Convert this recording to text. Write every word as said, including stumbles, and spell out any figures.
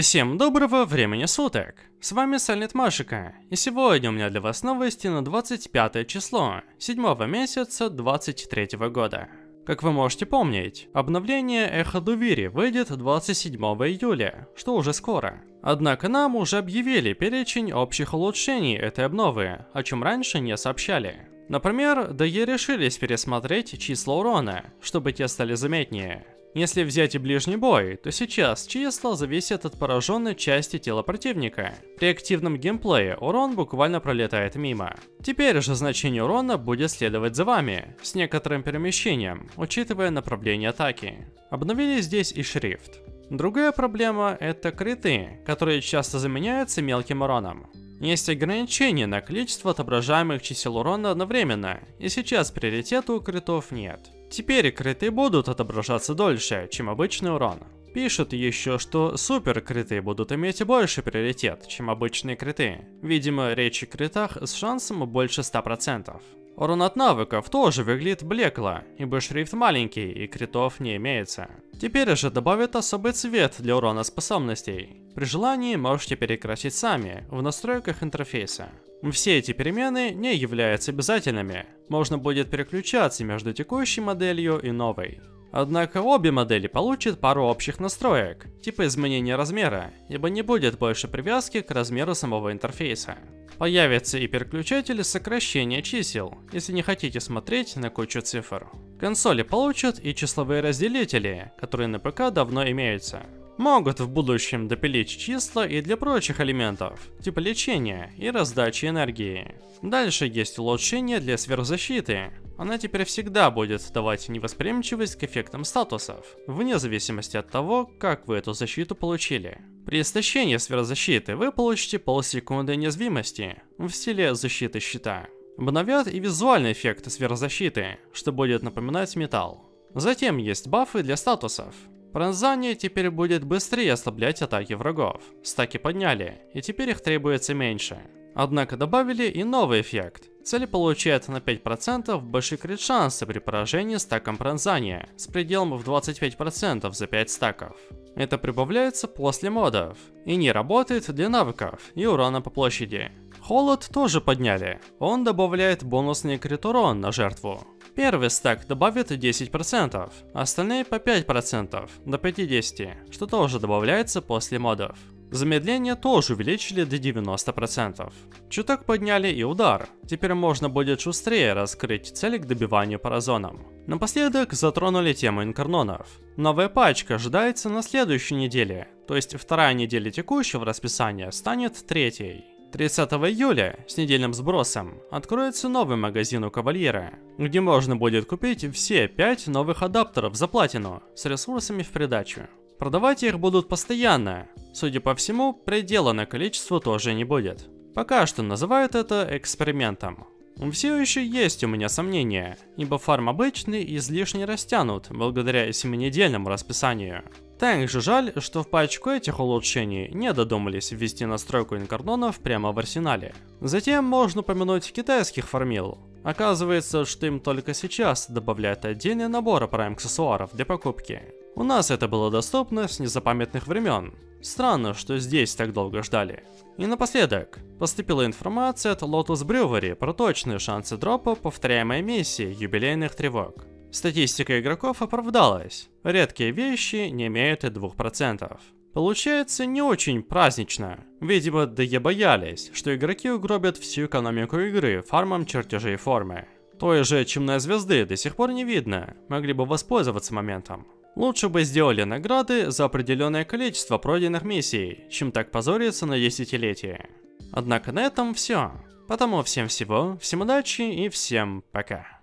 Всем доброго времени суток, с вами SilentMashiko, и сегодня у меня для вас новости на двадцать пятое число, седьмого месяца двадцать третьего года. Как вы можете помнить, обновление Эхо Дувири выйдет двадцать седьмого июля, что уже скоро. Однако нам уже объявили перечень общих улучшений этой обновы, о чем раньше не сообщали. Например, ди и решились пересмотреть числа урона, чтобы те стали заметнее. Если взять и ближний бой, то сейчас числа зависят от пораженной части тела противника. При активном геймплее урон буквально пролетает мимо. Теперь же значение урона будет следовать за вами, с некоторым перемещением, учитывая направление атаки. Обновили здесь и шрифт. Другая проблема – это криты, которые часто заменяются мелким уроном. Есть ограничение на количество отображаемых чисел урона одновременно, и сейчас приоритета у критов нет. Теперь криты будут отображаться дольше, чем обычный урон. Пишут еще, что супер криты будут иметь больше приоритет, чем обычные криты. Видимо, речь о критах с шансом больше ста процентов. Урон от навыков тоже выглядит блекло, ибо шрифт маленький и критов не имеется. Теперь же добавят особый цвет для урона способностей. При желании можете перекрасить сами в настройках интерфейса. Все эти перемены не являются обязательными, можно будет переключаться между текущей моделью и новой. Однако обе модели получат пару общих настроек, типа изменения размера, ибо не будет больше привязки к размеру самого интерфейса. Появится и переключатель сокращения чисел, если не хотите смотреть на кучу цифр. Консоли получат и числовые разделители, которые на ПК давно имеются. Могут в будущем допилить числа и для прочих элементов, типа лечения и раздачи энергии. Дальше есть улучшение для сверхзащиты. Она теперь всегда будет давать невосприимчивость к эффектам статусов, вне зависимости от того, как вы эту защиту получили. При истощении сверхзащиты вы получите полсекунды неуязвимости в стиле защиты щита. Обновят и визуальный эффект сверхзащиты, что будет напоминать металл. Затем есть бафы для статусов. Пронзание теперь будет быстрее ослаблять атаки врагов. Стаки подняли, и теперь их требуется меньше. Однако добавили и новый эффект. Цель получает на пять процентов больше крит шанса при поражении стаком пронзания, с пределом в двадцать пять процентов за пять стаков. Это прибавляется после модов, и не работает для навыков и урона по площади. Холод тоже подняли, он добавляет бонусный крит урон на жертву. Первый стак добавит десять процентов, остальные по пять процентов, до пятидесяти процентов, что тоже добавляется после модов. Замедление тоже увеличили до девяноста процентов. Чуток подняли и удар, теперь можно будет шустрее раскрыть цель к добиванию паразоном. Напоследок затронули тему инкарнонов. Новая пачка ожидается на следующей неделе, то есть вторая неделя текущего расписания станет третьей. тридцатого июля с недельным сбросом откроется новый магазин у Кавалера, где можно будет купить все пять новых адаптеров за платину с ресурсами в придачу. Продавать их будут постоянно, судя по всему, предела на количество тоже не будет. Пока что называют это экспериментом. Все еще есть у меня сомнения, ибо фарм обычный излишне растянут благодаря семинедельному расписанию. Также жаль, что в пачку этих улучшений не додумались ввести настройку инкарнонов прямо в арсенале. Затем можно упомянуть китайских фармил. Оказывается, что им только сейчас добавляют отдельный набор прайм-аксессуаров для покупки. У нас это было доступно с незапамятных времен. Странно, что здесь так долго ждали. И напоследок, поступила информация от Lotus Brewery про точные шансы дропа повторяемой миссии юбилейных тревог. Статистика игроков оправдалась, редкие вещи не имеют и двух процентов. Получается не очень празднично, видимо ди и боялись, что игроки угробят всю экономику игры фармом чертежей формы. Той же чумной звезды до сих пор не видно, могли бы воспользоваться моментом. Лучше бы сделали награды за определенное количество пройденных миссий, чем так позориться на десятилетие. Однако на этом все, потому всем всего, всем удачи и всем пока.